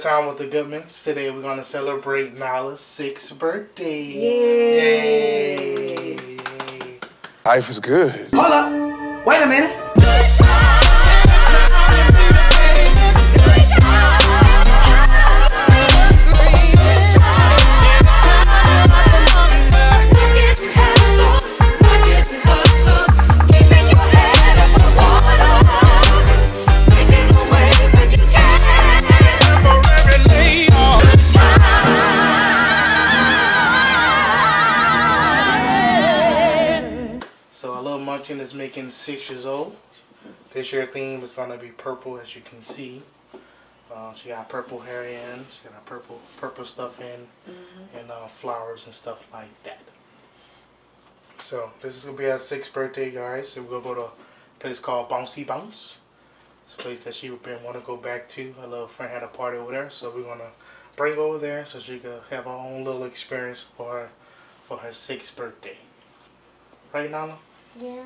time with the Goodmans. Today we're going to celebrate Nalah's 6th birthday. Yay! Yay. Life is good. Hold up. Wait a minute. Is making 6 years old. This year theme is going to be purple, as you can see. She got purple hair in, she got purple stuff in, and flowers and stuff like that. So this is gonna be her 6th birthday, guys. So we're gonna go to a place called Bouncy Bounce. It's a place that she would want to go back to. Her little friend had a party over there, so we're gonna bring her over there so she can have her own little experience for her 6th birthday. Right, Nalah? Yeah.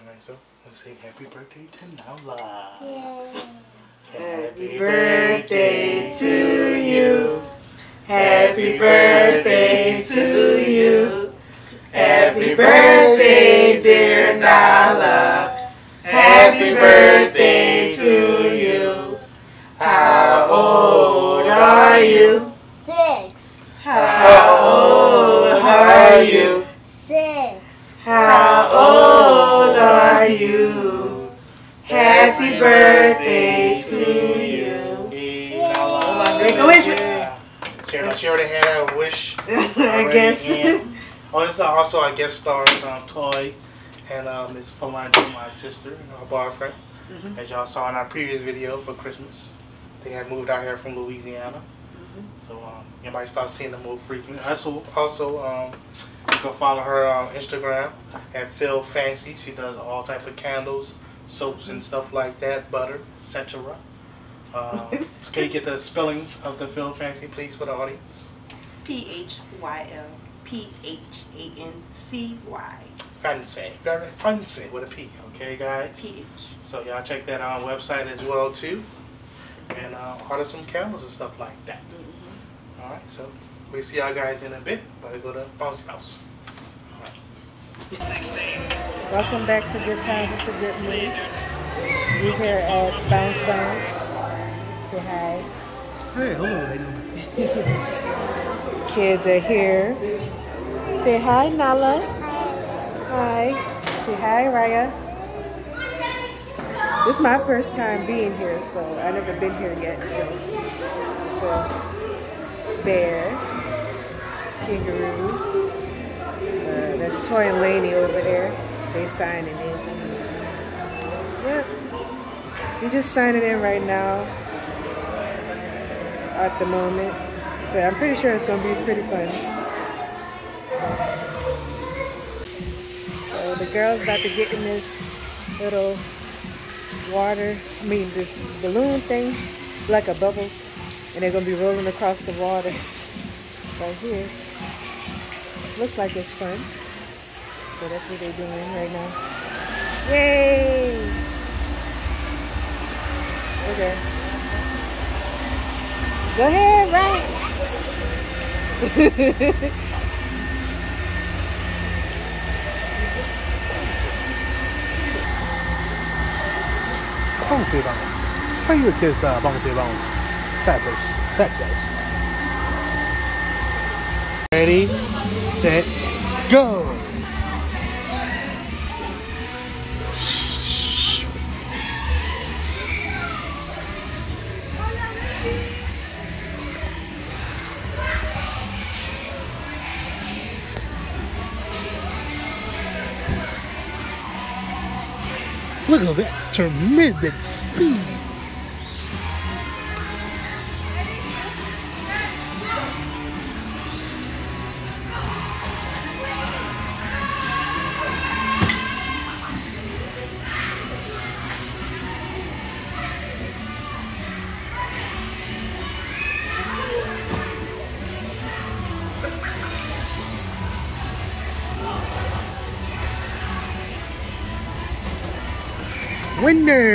Alright, so let's say happy birthday to Nalah. Yeah. Happy birthday to you. Happy birthday to you. Happy birthday, dear Nalah. Happy birthday to you. How old are you? 6. How old are you? 6. How old are you? Happy birthday to you. Yeah. Make a wish. Yeah. She already had a wish. I guess. In. Oh, this is also our guest stars, Toy and Miss Phalandra, my sister, and our bar friend. As y'all saw in our previous video for Christmas, they had moved out here from Louisiana. So you might start seeing them more frequently. Also, you can follow her on Instagram at Phylphancy. She does all type of candles, soaps and stuff like that, butter, etc. So can you get the spelling of the Phylphancy, please, for the audience? Phylphancy. Fancy. Very fancy with a P, okay, guys? P-H. So y'all check that on our website as well, too. And order some candles and stuff like that. Alright, so we'll see y'all guys in a bit. About to go to Bouncy House. Alright. Welcome back to GoodTimes With The Goodmans. We're here at Bounce Bounce. Say hi. Hey, hello. Kids are here. Say hi, Nalah. Hi. Hi. Say hi, Raya. This is my first time being here, so I've never been here yet. So, it's a bear, kangaroo. That's Toy and Laney over there. They signing in. Yep. We're just signing in right now at the moment. But I'm pretty sure it's going to be pretty fun. So, the girl's about to get in this little this balloon thing, like a bubble, and they're gonna be rolling across the water right here. Looks like it's fun, so that's what they're doing right now. Yay! Okay, go ahead, right? Bouncy Bounce. Bring your kids to Bouncy Bounce, Cypress, Texas. Ready, set, go! Look at that tremendous speed. Winner!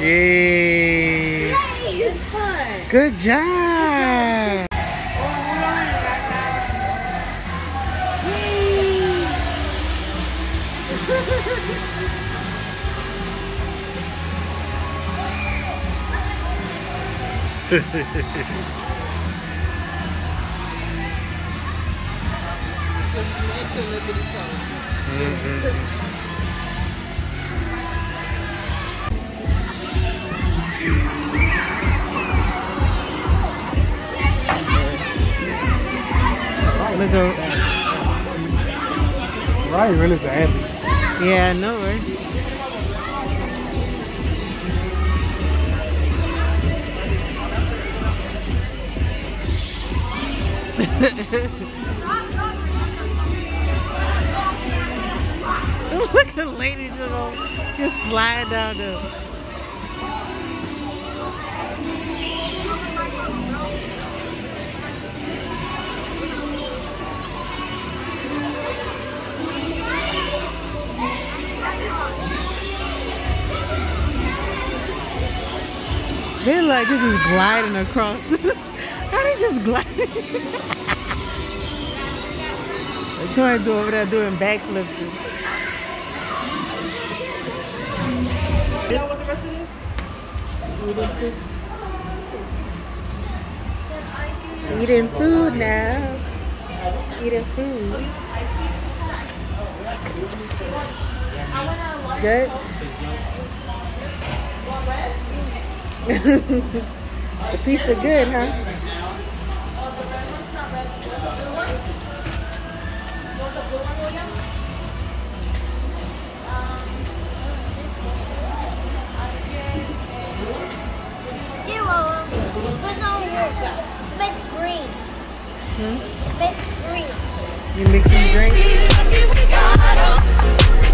Yay! Yay! It's fun. Good job. Look at Ryan, really sad. Yeah, no worries. Look at the lady just slide down the. They're like, they're just gliding across. How they just gliding? Toy do over there doing backflips. You know what the rest of this? Eating food now. Eating food. Good. The pizza good, huh? Mix green. You mix some drinks?